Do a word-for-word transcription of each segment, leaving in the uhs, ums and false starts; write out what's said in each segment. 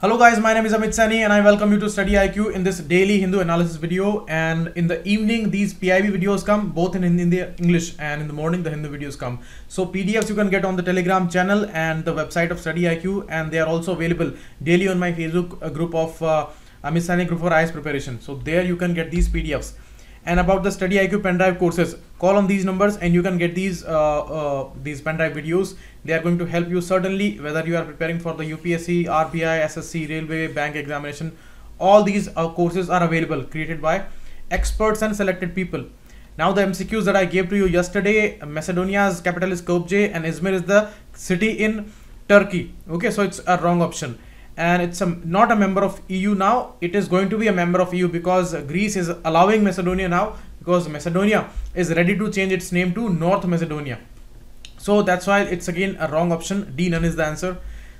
Hello guys, my name is Amit Saini and I welcome you to Study I Q in this daily Hindu analysis video. And in the evening these P I B videos come both in Hindi and English, and in the morning the Hindu videos come. So P D Fs you can get on the Telegram channel and the website of Study I Q, and they are also available daily on my Facebook group of uh, Amit Saini group for I A S preparation. So there you can get these P D Fs. And about the Study I Q pen drive courses, call on these numbers and you can get these uh, uh, these pen drive videos. They are going to help you certainly, whether you are preparing for the U P S C, R B I, S S C, Railway, Bank examination. All these uh, courses are available, created by experts and selected people. Now the M C Qs that I gave to you yesterday, Macedonia's capital is Skopje and Izmir is the city in Turkey. Okay, so it's a wrong option. And it's a, not a member of E U now, it is going to be a member of E U because Greece is allowing Macedonia now, because Macedonia is ready to change its name to North Macedonia. So that's why it's again a wrong option. D none is the answer.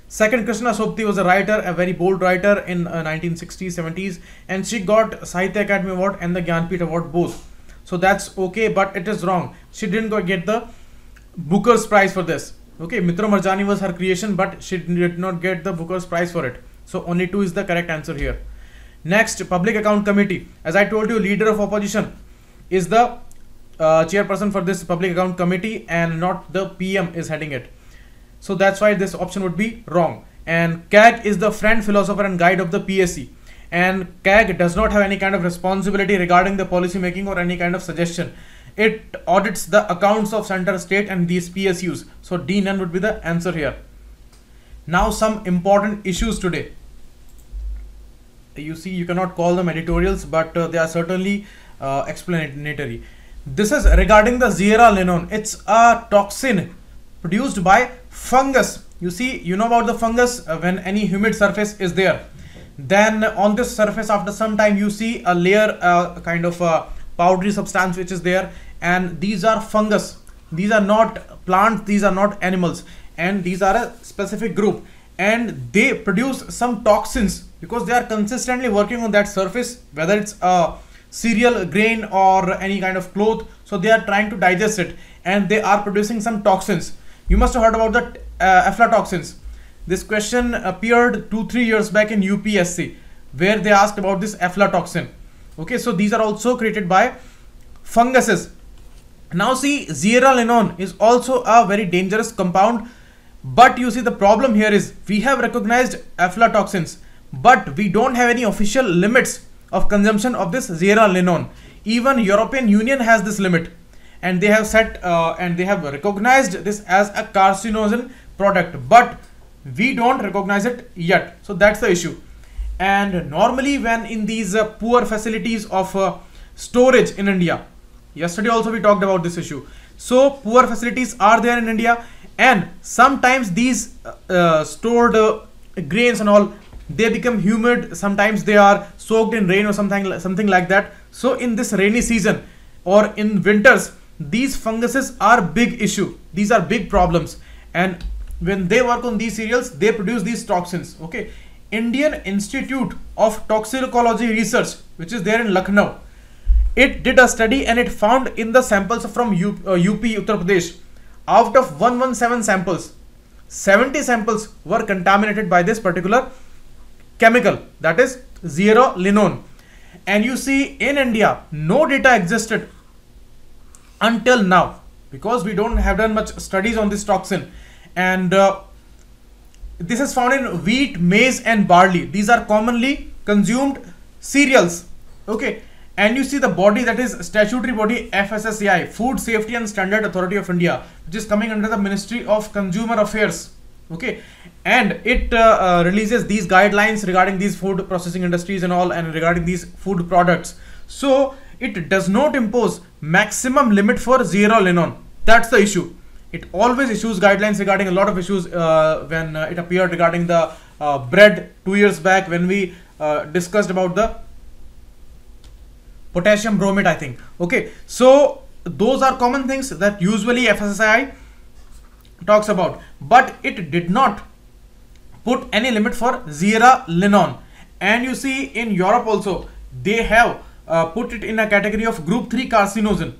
Second, Krishna Sobti was a writer, a very bold writer in uh, nineteen sixties, seventies, and she got Sahitya Academy Award and the Gyanpith Award both. So that's okay, but it is wrong. She didn't get the Booker's Prize for this. Okay, Mitra Marjani was her creation, but she did not get the Booker's Prize for it. So only two is the correct answer here. Next, Public Account Committee. As I told you, leader of opposition is the uh, chairperson for this Public Account Committee and not the P M is heading it. So that's why this option would be wrong. And C A G is the friend, philosopher and guide of the P S C. And C A G does not have any kind of responsibility regarding the policy making or any kind of suggestion. It audits the accounts of center, state and these P S Us. So D none would be the answer here. Now some important issues today. You see, you cannot call them editorials, but uh, they are certainly uh, explanatory. This is regarding the zearalenone. It's a toxin produced by fungus. You see, you know about the fungus, uh, when any humid surface is there. Then on this surface after some time you see a layer, uh, kind of a powdery substance which is there, and these are fungus. These are not plants, these are not animals, and these are a specific group, and they produce some toxins because they are consistently working on that surface, whether it's a cereal, a grain or any kind of cloth. So they are trying to digest it and they are producing some toxins. You must have heard about the uh, aflatoxins. This question appeared two three years back in U P S C where they asked about this aflatoxin. Okay, so these are also created by funguses. Now see, zearalenone is also a very dangerous compound, but you see the problem here is we have recognized aflatoxins, but we don't have any official limits of consumption of this zearalenone. Even European Union has this limit, and they have set uh, and they have recognized this as a carcinogen product, but we don't recognize it yet. So that's the issue. And normally when in these uh, poor facilities of uh, storage in India, yesterday also we talked about this issue. So poor facilities are there in India, and sometimes these uh, uh, stored uh, grains and all, they become humid, sometimes they are soaked in rain or something something like that. So in this rainy season or in winters, these funguses are big issue, these are big problems, and when they work on these cereals they produce these toxins. Okay, Indian Institute of Toxicology Research, which is there in Lucknow, it did a study and it found in the samples from U, uh, U P, Uttar Pradesh, out of one hundred seventeen samples, seventy samples were contaminated by this particular chemical, that is zearalenone. And you see, in India no data existed until now because we don't have done much studies on this toxin. And uh, this is found in wheat, maize and barley. These are commonly consumed cereals. Okay, and you see the body, that is statutory body F S S A I, Food Safety and Standard Authority of India, which is coming under the Ministry of Consumer Affairs. Okay, and it uh, uh, releases these guidelines regarding these food processing industries and all, and regarding these food products. So it does not impose maximum limit for zearalenone. That's the issue. It always issues guidelines regarding a lot of issues. Uh, when uh, it appeared regarding the uh, bread two years back, when we uh, discussed about the potassium bromate, I think. Okay, so those are common things that usually F S S A I talks about, but it did not put any limit for zearalenone. And you see in Europe also, they have uh, put it in a category of group three carcinogen.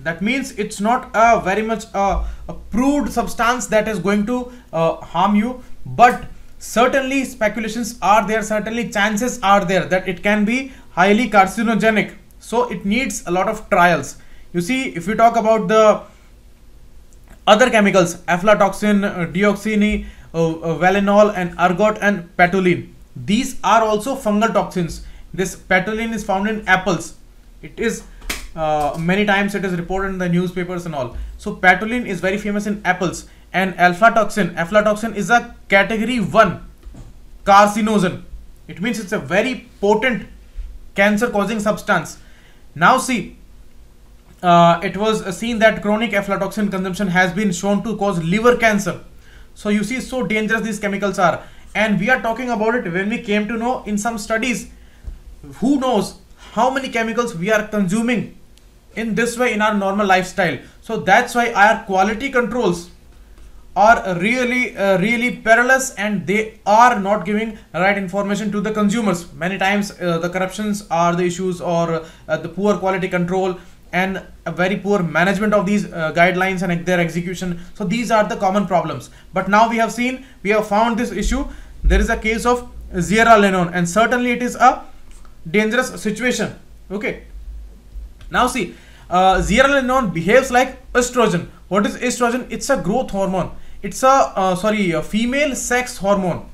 That means it's not a very much uh, approved substance that is going to uh, harm you, but certainly speculations are there, certainly chances are there that it can be highly carcinogenic. So it needs a lot of trials. You see, if we talk about the other chemicals, aflatoxin, uh, deoxyni, uh, uh, valenol and ergot and patulin, these are also fungal toxins. This patulin is found in apples. It is uh, many times it is reported in the newspapers and all. So patulin is very famous in apples. And aflatoxin, aflatoxin is a category one carcinogen. It means it's a very potent cancer causing substance. Now see, uh, it was seen that chronic aflatoxin consumption has been shown to cause liver cancer. So you see, so dangerous these chemicals are. And we are talking about it when we came to know in some studies. Who knows how many chemicals we are consuming in this way in our normal lifestyle. So that's why our quality controls are really uh, really perilous, and they are not giving right information to the consumers. Many times uh, the corruptions are the issues, or uh, the poor quality control and a very poor management of these uh, guidelines and their execution. So these are the common problems. But now we have seen, we have found this issue. There is a case of zearalenone, and certainly it is a dangerous situation. Okay, now see, uh, zearalenone behaves like estrogen. What is estrogen? It's a growth hormone. It's a uh, sorry a female sex hormone,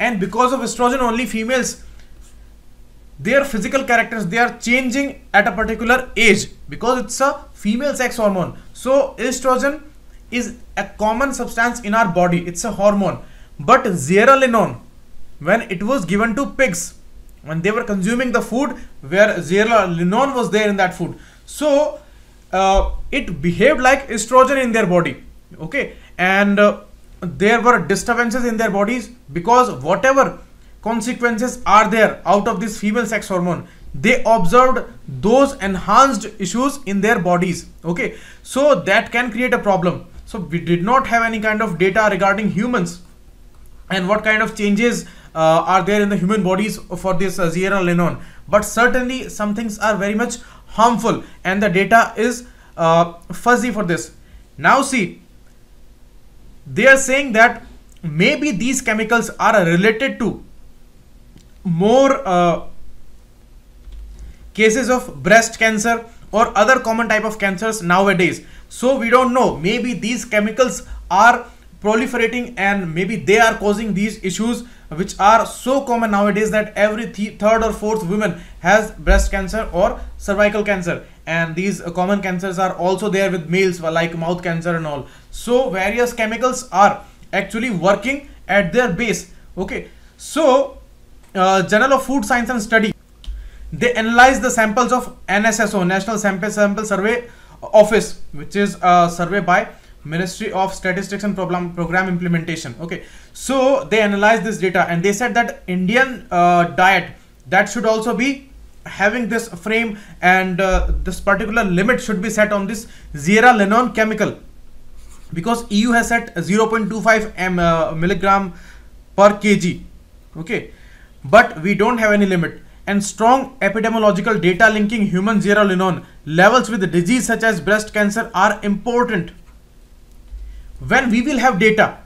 and because of estrogen only females, their physical characters, they are changing at a particular age, because it's a female sex hormone. So estrogen is a common substance in our body. It's a hormone. But zearalenone, when it was given to pigs, when they were consuming the food where zearalenone was there in that food, so uh, it behaved like estrogen in their body. Okay, and uh, there were disturbances in their bodies, because whatever consequences are there out of this female sex hormone, they observed those enhanced issues in their bodies. Okay, so that can create a problem. So we did not have any kind of data regarding humans and what kind of changes Uh, are there in the human bodies for this uh, zearalenone. But certainly some things are very much harmful, and the data is uh, fuzzy for this. Now see, they are saying that maybe these chemicals are related to more uh, cases of breast cancer or other common type of cancers nowadays. So we don't know, maybe these chemicals are proliferating, and maybe they are causing these issues which are so common nowadays that every th third or fourth woman has breast cancer or cervical cancer. And these uh, common cancers are also there with males, like mouth cancer and all. So various chemicals are actually working at their base. Okay, so uh, Journal of Food Science and Study, they analyze the samples of N S S O, National Sample, Sample Survey Office, which is a survey by Ministry of Statistics and Program Program Implementation. Okay, so they analyzed this data, and they said that Indian uh, diet, that should also be having this frame, and uh, this particular limit should be set on this zearalenone chemical, because E U has set zero point two five milligram per kg. Okay, but we don't have any limit. And strong epidemiological data linking human zearalenone levels with the disease such as breast cancer are important. When we will have data,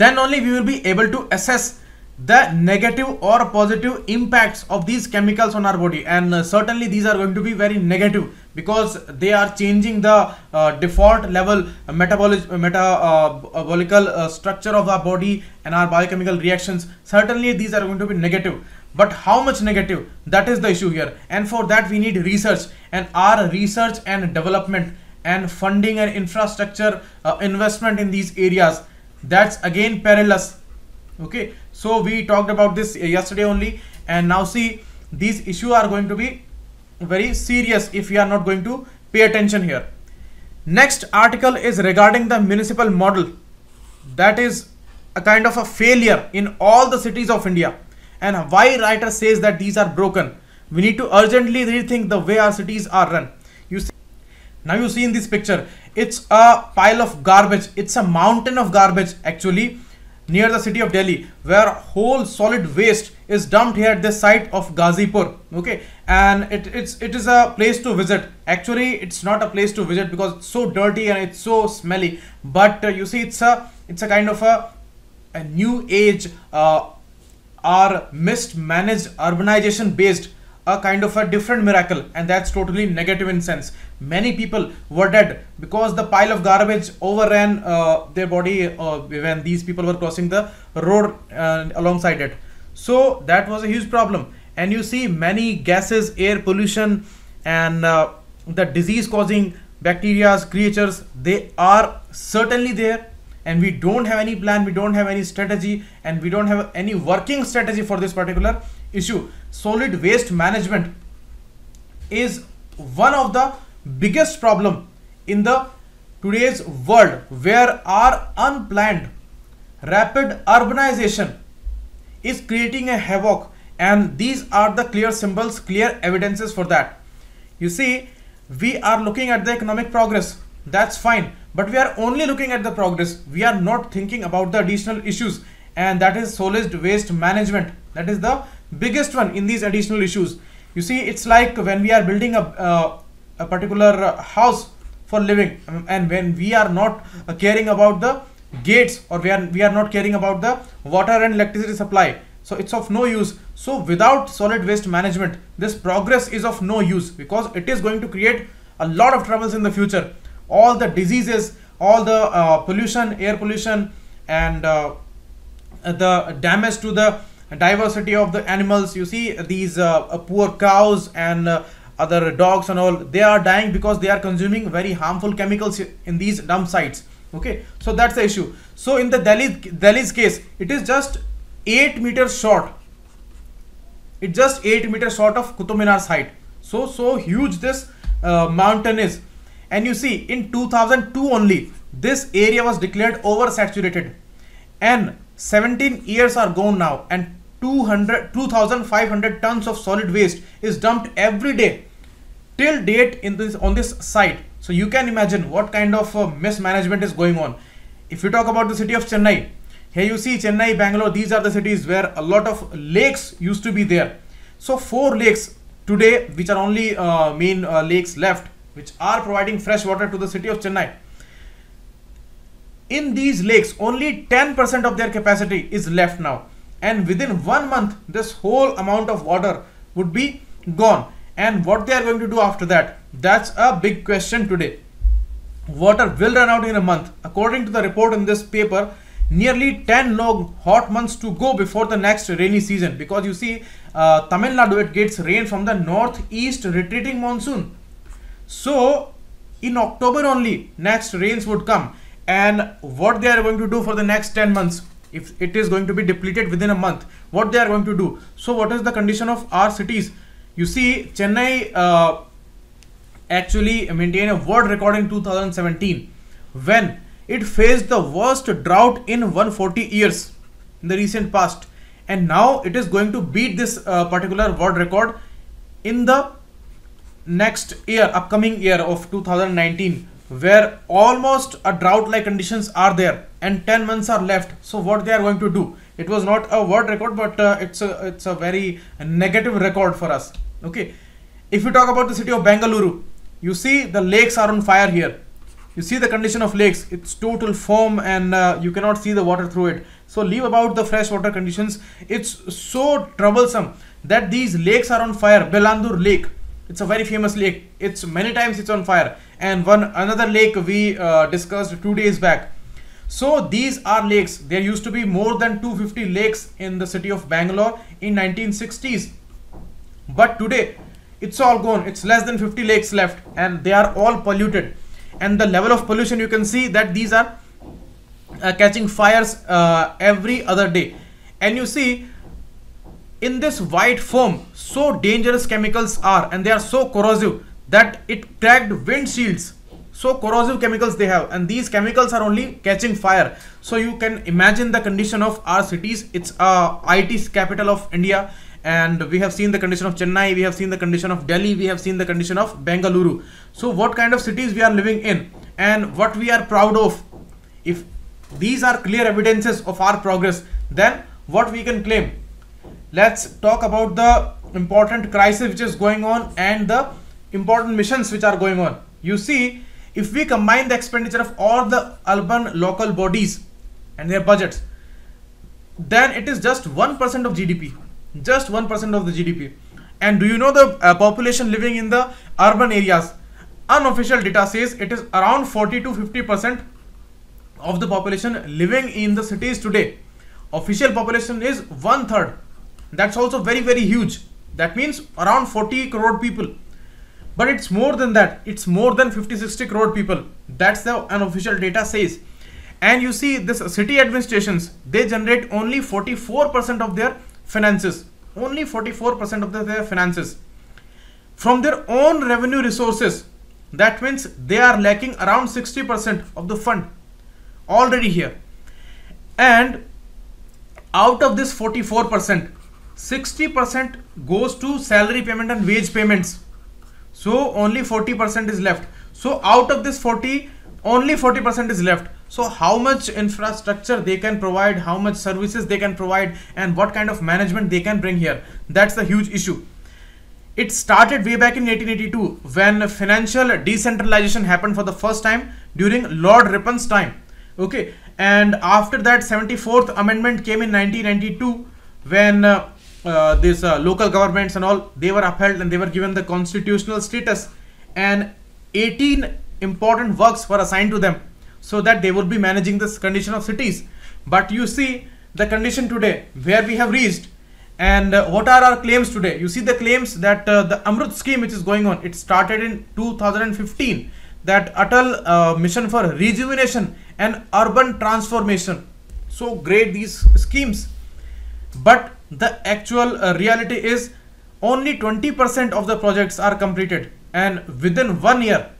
then only we will be able to assess the negative or positive impacts of these chemicals on our body. And uh, certainly these are going to be very negative, because they are changing the uh, default level uh, metabolic uh, metabolic uh, structure of our body and our biochemical reactions. Certainly these are going to be negative, but how much negative, that is the issue here. And for that we need research, and our research and development and funding and infrastructure uh, investment in these areas, that's again perilous. Okay, so we talked about this yesterday only, and now see, these issues are going to be very serious if we are not going to pay attention here. Next article is regarding the municipal model, that is a kind of a failure in all the cities of India, and why writer says that these are broken. We need to urgently rethink the way our cities are run. You see, now you see in this picture, it's a pile of garbage. It's a mountain of garbage actually, near the city of Delhi, where whole solid waste is dumped here at the site of Ghazipur. Okay, and it, it's, it is a place to visit. Actually, it's not a place to visit because it's so dirty and it's so smelly. But uh, you see, it's a it's a kind of a a new age uh, or mismanaged urbanization based a kind of a different miracle, and that's totally negative in sense. Many people were dead because the pile of garbage overran uh, their body uh, when these people were crossing the road uh, alongside it. So that was a huge problem. And you see many gases, air pollution, and uh, the disease causing bacteria, creatures, they are certainly there, and we don't have any plan, we don't have any strategy, and we don't have any working strategy for this particular issue. Solid waste management is one of the biggest problem in the today's world, where our unplanned rapid urbanization is creating a havoc, and these are the clear symbols, clear evidences for that. You see, we are looking at the economic progress, that's fine, but we are only looking at the progress, we are not thinking about the additional issues, and that is solid waste management. That is the biggest one in these additional issues. You see, it's like when we are building a, uh, a particular house for living, um, and when we are not uh, caring about the gates, or we are, we are not caring about the water and electricity supply, so it's of no use. So without solid waste management, this progress is of no use, because it is going to create a lot of troubles in the future. All the diseases, all the uh, pollution, air pollution, and uh, the damage to the diversity of the animals. You see these uh, poor cows and uh, other dogs and all, they are dying because they are consuming very harmful chemicals in these dump sites. Okay, so that's the issue. So in the Delhi, Delhi's case, it is just eight meters short. It's just eight meters short of Qutub Minar's height. So, so huge this uh, mountain is. And you see, in two thousand two only, this area was declared oversaturated. And seventeen years are gone now, and two thousand five hundred tons of solid waste is dumped every day till date in this, on this site. So you can imagine what kind of uh, mismanagement is going on. If you talk about the city of Chennai, here you see Chennai, Bangalore, these are the cities where a lot of lakes used to be there. So four lakes today, which are only uh, main uh, lakes left, which are providing fresh water to the city of Chennai. In these lakes, only ten percent of their capacity is left now. And within one month, this whole amount of water would be gone. And what they are going to do after that, that's a big question today. Water will run out in a month. According to the report in this paper, nearly ten long hot months to go before the next rainy season, because you see uh, Tamil Nadu, it gets rain from the northeast retreating monsoon. So in October only next rains would come, and what they are going to do for the next ten months, if it is going to be depleted within a month, what they are going to do. So what is the condition of our cities? You see, Chennai uh, actually maintained a world record in two thousand seventeen when it faced the worst drought in one hundred forty years in the recent past, and now it is going to beat this uh, particular world record in the next year, upcoming year of two thousand nineteen, where almost a drought like conditions are there and ten months are left. So what they are going to do, it was not a world record, but uh, it's a it's a very negative record for us. Okay, if you talk about the city of Bengaluru, you see the lakes are on fire here. You see the condition of lakes, it's total foam, and uh, you cannot see the water through it. So leave about the freshwater conditions. It's so troublesome that these lakes are on fire. Belandur Lake, it's a very famous lake. It's many times it's on fire. And one another lake we uh, discussed two days back. So these are lakes. There used to be more than two hundred fifty lakes in the city of Bangalore in nineteen sixties. But today, it's all gone. It's less than fifty lakes left, and they are all polluted. And the level of pollution, you can see that these are uh, catching fires uh, every other day. And you see in this white foam, so dangerous chemicals are, and they are so corrosive that it cracked windshields. So corrosive chemicals they have, and these chemicals are only catching fire. So you can imagine the condition of our cities. It's uh, I T capital of India, and we have seen the condition of Chennai, we have seen the condition of Delhi, we have seen the condition of Bengaluru. So what kind of cities we are living in, and what we are proud of? If these are clear evidences of our progress, then what we can claim? Let's talk about the important crisis which is going on and the important missions which are going on. You see, if we combine the expenditure of all the urban local bodies and their budgets, then it is just one percent of G D P, just one percent of the G D P. And do you know the uh, population living in the urban areas? Unofficial data says it is around forty to fifty percent of the population living in the cities today. Official population is one third. That's also very very huge. That means around forty crore people, but it's more than that. It's more than fifty sixty crore people. That's the unofficial data says. And you see, this city administrations, they generate only forty-four percent of their finances, only forty-four percent of the, their finances from their own revenue resources. That means they are lacking around sixty percent of the fund already here. And out of this forty-four percent, sixty percent goes to salary payment and wage payments. So only forty percent is left. So out of this forty, only forty percent is left. So how much infrastructure they can provide, how much services they can provide, and what kind of management they can bring here. That's the huge issue. It started way back in eighteen eighty-two when financial decentralization happened for the first time during Lord Ripon's time. Okay, and after that, seventy-fourth amendment came in nineteen ninety-two when uh, uh, these uh, local governments and all, they were upheld and they were given the constitutional status, and eighteen important works were assigned to them, so that they would be managing this condition of cities. But you see the condition today where we have reached, and uh, what are our claims today. You see the claims that uh, the Amrut scheme which is going on, it started in two thousand fifteen, that Atal uh, mission for rejuvenation and urban transformation. So great these schemes, but the actual uh, reality is only twenty percent of the projects are completed, and within one year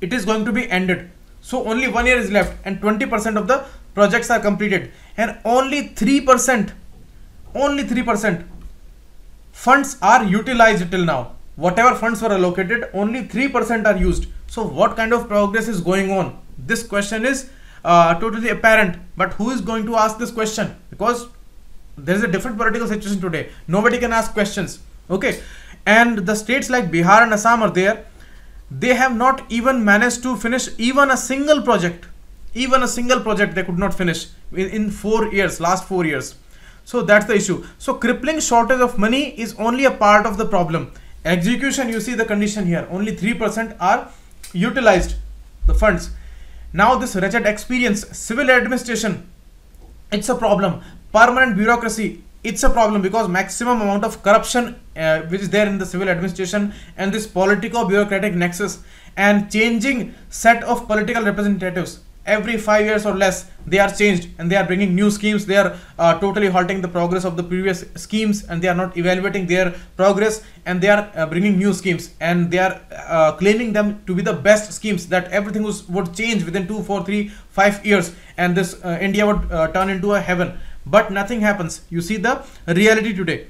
it is going to be ended. So only one year is left and twenty percent of the projects are completed, and only three percent, only three percent funds are utilized till now. Whatever funds were allocated, only three percent are used. So what kind of progress is going on? This question is uh, totally apparent, but who is going to ask this question? Because there is a different political situation today. Nobody can ask questions. Okay, and the states like Bihar and Assam are there. They have not even managed to finish even a single project. Even a single project they could not finish in, in four years, last four years. So that's the issue. So crippling shortage of money is only a part of the problem. Execution, you see the condition here, only three percent are utilized the funds. Now this wretched experience, civil administration, it's a problem. Permanent bureaucracy, it's a problem, because maximum amount of corruption uh, which is there in the civil administration, and this politico-bureaucratic nexus, and changing set of political representatives every five years or less. They are changed and they are bringing new schemes. They are uh, totally halting the progress of the previous schemes, and they are not evaluating their progress, and they are uh, bringing new schemes, and they are uh, claiming them to be the best schemes, that everything was, would change within two, four, three, five years and this uh, India would uh, turn into a heaven. But nothing happens. You see the reality today.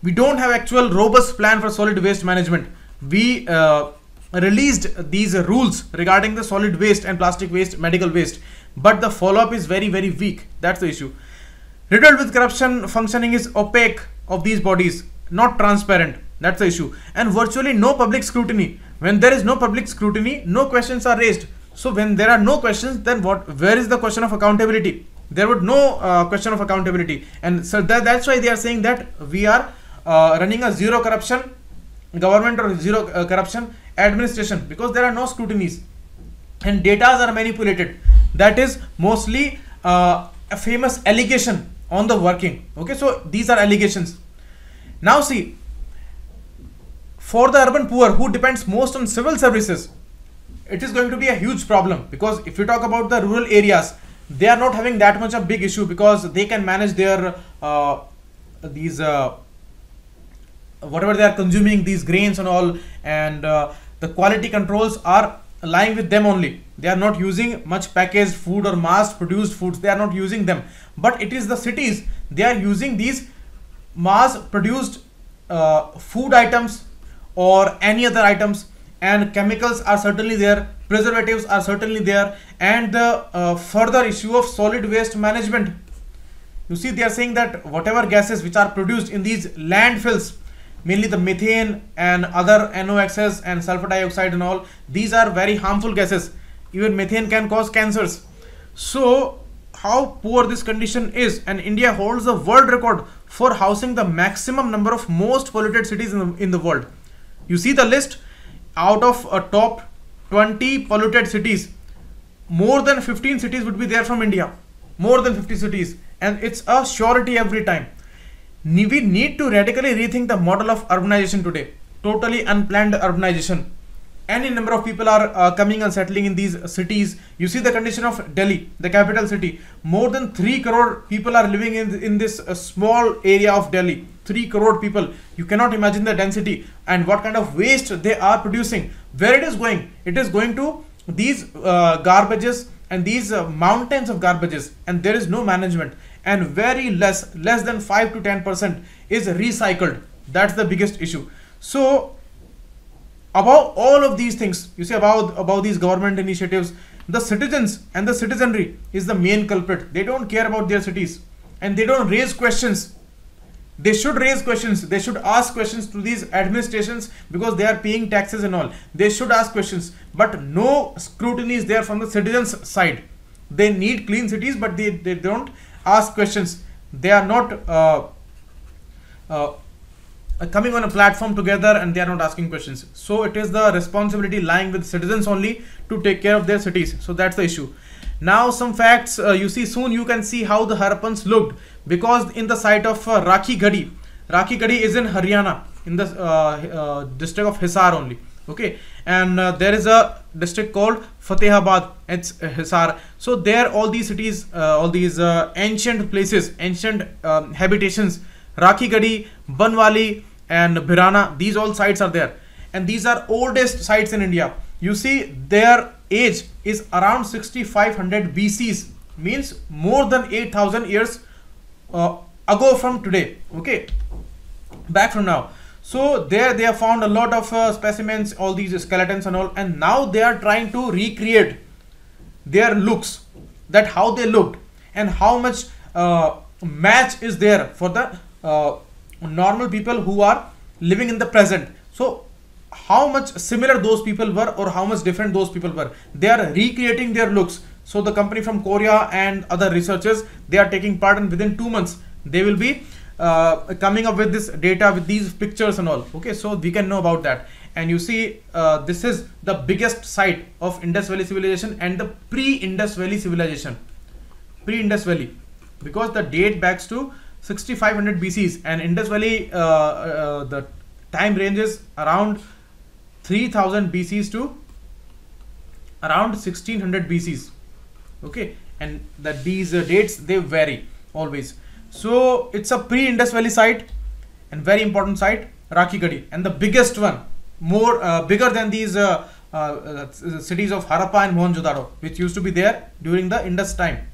We don't have actual robust plan for solid waste management. We uh, released these rules regarding the solid waste and plastic waste, medical waste, but the follow-up is very very weak. That's the issue. Riddled with corruption, functioning is opaque of these bodies, not transparent. That's the issue. And virtually no public scrutiny. When there is no public scrutiny, no questions are raised. So when there are no questions, then what, where is the question of accountability? There would no uh, question of accountability. And so that, that's why they are saying that we are uh, running a zero corruption government or zero uh, corruption administration, because there are no scrutinies and data are manipulated. That is mostly uh, a famous allegation on the working. Okay, so these are allegations. Now see, for the urban poor who depends most on civil services, it is going to be a huge problem, because if you talk about the rural areas, they are not having that much of big issue, because they can manage their uh, these uh, whatever they are consuming, these grains and all, and uh, the quality controls are lying with them only. They are not using much packaged food or mass produced foods. They are not using them. But it is the cities, they are using these mass produced uh, food items or any other items, and chemicals are certainly there, preservatives are certainly there, and the uh, further issue of solid waste management. You see, they are saying that whatever gases which are produced in these landfills, mainly the methane and other N O Xs and sulfur dioxide and all, these are very harmful gases. Even methane can cause cancers. So how poor this condition is, and India holds a world record for housing the maximum number of most polluted cities in the, in the world. You see the list, out of a top twenty polluted cities, more than fifteen cities would be there from India, more than fifty cities, and it's a surety every time. We need to radically rethink the model of urbanization today, totally unplanned urbanization. Any number of people are uh, coming and settling in these cities. You see the condition of Delhi, the capital city. More than three crore people are living in, in this uh, small area of Delhi. three crore people. You cannot imagine the density and what kind of waste they are producing. Where it is going? It is going to these uh, garbages and these uh, mountains of garbages, and there is no management. And very less, less than five to ten percent is recycled. That's the biggest issue. So, about all of these things, you see, about about these government initiatives, the citizens and the citizenry is the main culprit. They don't care about their cities and they don't raise questions. They should raise questions. They should ask questions to these administrations, because they are paying taxes and all. They should ask questions, but no scrutiny is there from the citizens' side. They need clean cities, but they, they don't ask questions. They are not uh, uh, coming on a platform together, and they are not asking questions. So it is the responsibility lying with citizens only to take care of their cities. So that's the issue. Now some facts. Uh, you see, soon you can see how the Harapans looked, because in the site of uh, Rakhigarhi, Rakhigarhi is in Haryana, in the uh, uh, district of Hisar only. Okay, and uh, there is a district called Fatehabad. It's Hisar. So there, all these cities, uh, all these uh, ancient places, ancient um, habitations, Rakhigarhi, Banwali, and Bhirana, these all sites are there, and these are oldest sites in India. You see, their age is around sixty-five hundred B Cs, means more than eight thousand years uh, ago from today, okay, back from now. So there they have found a lot of uh, specimens, all these skeletons and all, and now they are trying to recreate their looks, that how they looked and how much uh, match is there for the uh, normal people who are living in the present. So how much similar those people were or how much different those people were, they are recreating their looks. So the company from Korea and other researchers, they are taking part, and within two months they will be uh, coming up with this data, with these pictures and all. Okay, so we can know about that. And you see, uh, this is the biggest site of Indus Valley civilization and the pre-Indus Valley civilization, pre-Indus Valley, because the date backs to sixty-five hundred B Cs, and Indus Valley, uh, uh, the time range is around three thousand B Cs to around sixteen hundred B Cs. Okay, and that these uh, dates, they vary always. So it's a pre-Indus Valley site and very important site, Rakhigarhi, and the biggest one, more uh, bigger than these uh, uh, uh, cities of Harappa and Mohenjo-daro, which used to be there during the Indus time.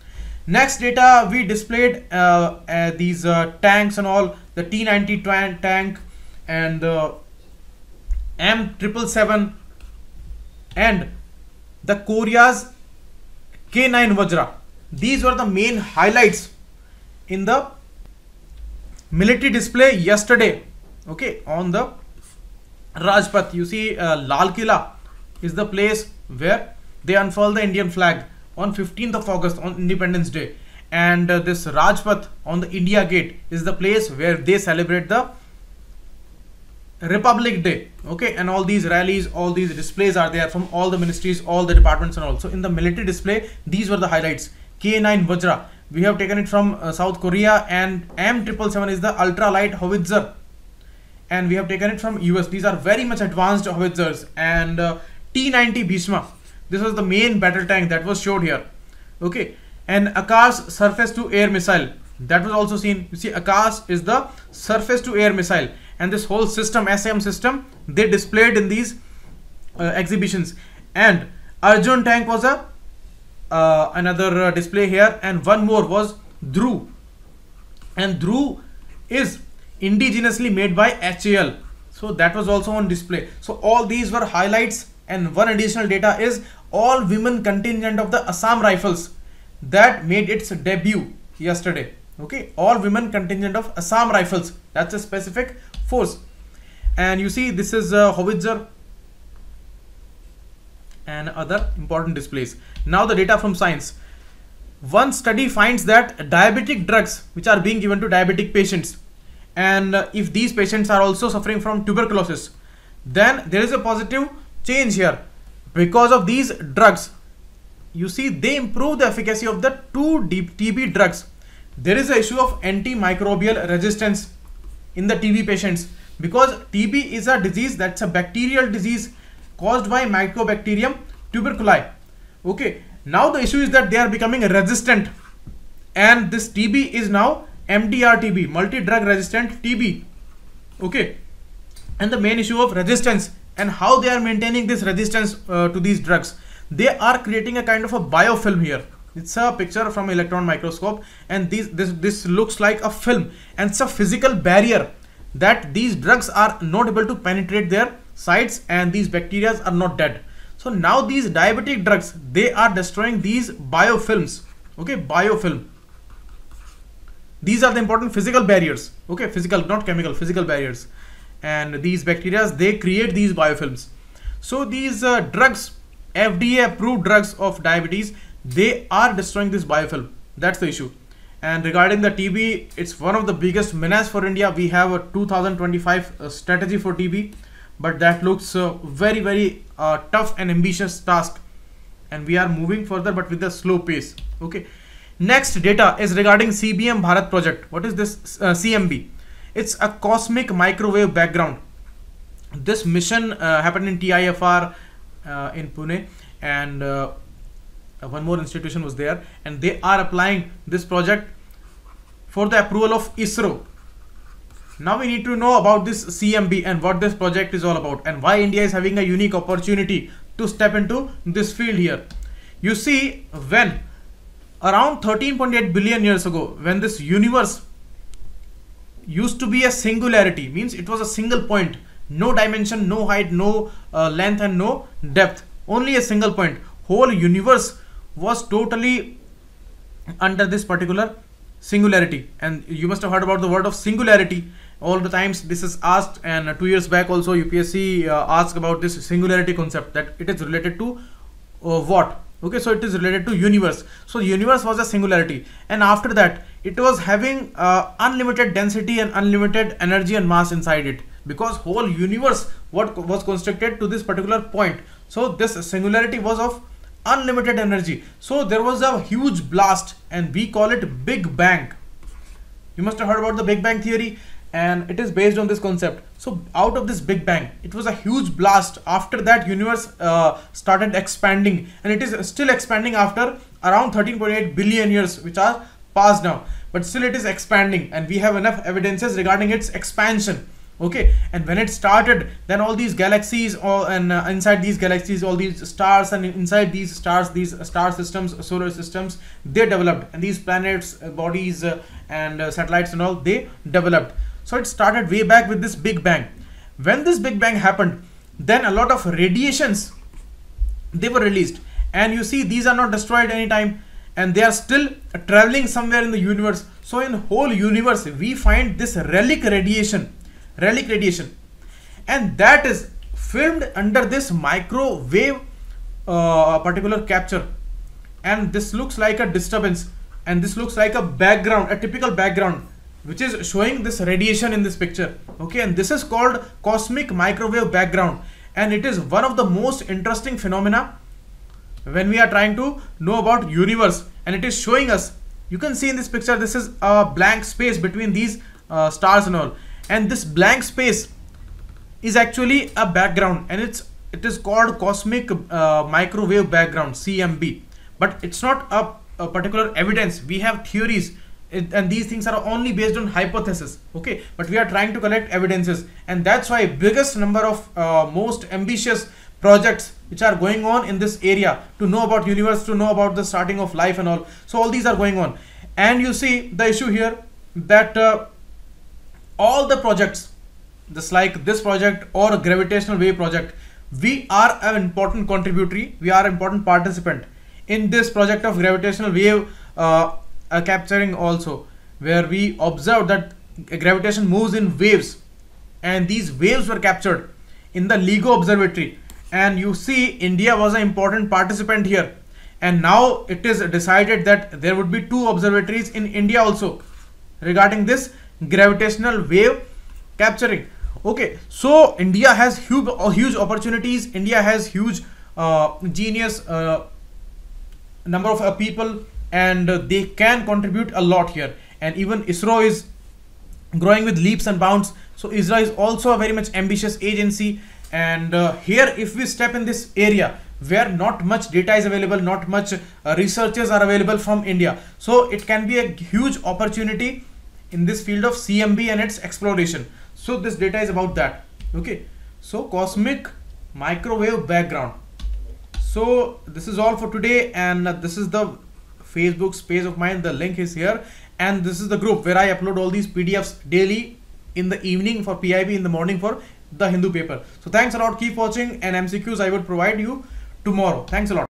Next data we displayed uh, uh, these uh, tanks and all, the T ninety tank and the M seven seven seven and the Korea's K nine Vajra. These were the main highlights in the military display yesterday, okay, on the Rajpath. You see, uh, Lal Kila is the place where they unfurl the Indian flag on fifteenth of August, on Independence Day, and uh, this Rajpath on the India Gate is the place where they celebrate the Republic Day, okay, and all these rallies, all these displays are there from all the ministries, all the departments and all. So in the military display, these were the highlights. K nine Vajra, we have taken it from uh, South Korea, and M seven seven seven is the ultra light howitzer, and we have taken it from U S. These are very much advanced howitzers. And uh, T ninety Bhishma, this was the main battle tank that was showed here, okay, and Akash surface to air missile, that was also seen. You see, Akash is the surface to air missile, and this whole system, S A M system, they displayed in these uh, exhibitions. And Arjun tank was a uh, another uh, display here, and one more was Dhru, and Dhru is indigenously made by H A L, so that was also on display. So all these were highlights. And one additional data is all women contingent of the Assam Rifles that made its debut yesterday. Okay, all women contingent of Assam Rifles, that's a specific force. And you see, this is a howitzer and other important displays. Now the data from science. one study finds that diabetic drugs which are being given to diabetic patients, and if these patients are also suffering from tuberculosis, then there is a positive change here. Because of these drugs, you see, they improve the efficacy of the two T B drugs. There is an issue of antimicrobial resistance in the T B patients, because T B is a disease, that's a bacterial disease caused by Mycobacterium tuberculi. Okay, now the issue is that they are becoming resistant, and this T B is now M D R T B, multi-drug resistant T B. Okay, and the main issue of resistance and how they are maintaining this resistance uh, to these drugs. They are creating a kind of a biofilm here. It's a picture from electron microscope, and these this this looks like a film, and it's a physical barrier that these drugs are not able to penetrate their sites, and these bacteria are not dead. So now these diabetic drugs, they are destroying these biofilms. Okay, biofilm. These are the important physical barriers. Okay, physical, not chemical, physical barriers. And these bacteria, they create these biofilms. So these uh, drugs, F D A approved drugs of diabetes, they are destroying this biofilm. That's the issue. And regarding the T B, it's one of the biggest menace for India. We have a two thousand twenty-five uh, strategy for T B, but that looks uh, very very uh, tough and ambitious task, and we are moving further but with a slow pace. Okay, next data is regarding C B M Bharat project. What is this? uh, C M B. It's a cosmic microwave background. This mission uh, happened in T I F R uh, in Pune, and uh, one more institution was there, and they are applying this project for the approval of ISRO. Now we need to know about this C M B and what this project is all about, and why India is having a unique opportunity to step into this field here. You see, when around thirteen point eight billion years ago, when this universe used to be a singularity, means it was a single point, no dimension, no height, no uh, length and no depth, only a single point, whole universe was totally under this particular singularity. And you must have heard about the word of singularity all the times. This is asked, and two years back also U P S C uh, asked about this singularity concept, that it is related to uh, what? Okay, so it is related to universe. So universe was a singularity, and after that it was having uh, unlimited density and unlimited energy and mass inside it, because whole universe what was constructed to this particular point. So this singularity was of unlimited energy. So there was a huge blast, and we call it Big Bang. You must have heard about the Big Bang theory, and it is based on this concept. So out of this Big Bang, it was a huge blast. After that, universe uh, started expanding, and it is still expanding after around thirteen point eight billion years which are past now, but still it is expanding, and we have enough evidences regarding its expansion. Okay, and when it started, then all these galaxies, all and uh, inside these galaxies all these stars, and inside these stars these star systems, solar systems, they developed, and these planets, uh, bodies uh, and uh, satellites and all, they developed. So it started way back with this Big Bang. When this Big Bang happened, then a lot of radiations, they were released, and you see these are not destroyed anytime, and they are still uh, traveling somewhere in the universe. So in whole universe we find this relic radiation relic radiation and that is filmed under this microwave uh, particular capture, and this looks like a disturbance, and this looks like a background, a typical background which is showing this radiation in this picture. Okay, and this is called cosmic microwave background, and it is one of the most interesting phenomena when we are trying to know about universe, and it is showing us, you can see in this picture, this is a blank space between these uh, stars and all, and this blank space is actually a background, and it's it is called cosmic uh, microwave background, C M B. But it's not a, a particular evidence. We have theories, it, and these things are only based on hypothesis. Okay, but we are trying to collect evidences, and that's why biggest number of uh, most ambitious projects which are going on in this area, to know about universe, to know about the starting of life and all. So all these are going on, and you see the issue here that uh, all the projects, just like this project or gravitational wave project, we are an important contributory, we are important participant in this project of gravitational wave uh, uh, capturing also, where we observed that gravitation moves in waves, and these waves were captured in the LIGO observatory, and you see India was an important participant here, And now it is decided that there would be two observatories in India also regarding this gravitational wave capturing. Okay, so India has huge huge opportunities. India has huge uh, genius uh, number of uh, people, and uh, they can contribute a lot here. And even ISRO is growing with leaps and bounds. So ISRO is also a very much ambitious agency. And uh, here, if we step in this area where not much data is available, not much uh, researchers are available from India, so it can be a huge opportunity in this field of C M B and its exploration. So this data is about that. Okay, so cosmic microwave background. So this is all for today, and uh, this is the Facebook space of mine. The link is here, and this is the group where I upload all these P D Fs daily in the evening for P I B, in the morning for The Hindu paper. So thanks a lot, keep watching, and M C Qs I will provide you tomorrow. Thanks a lot.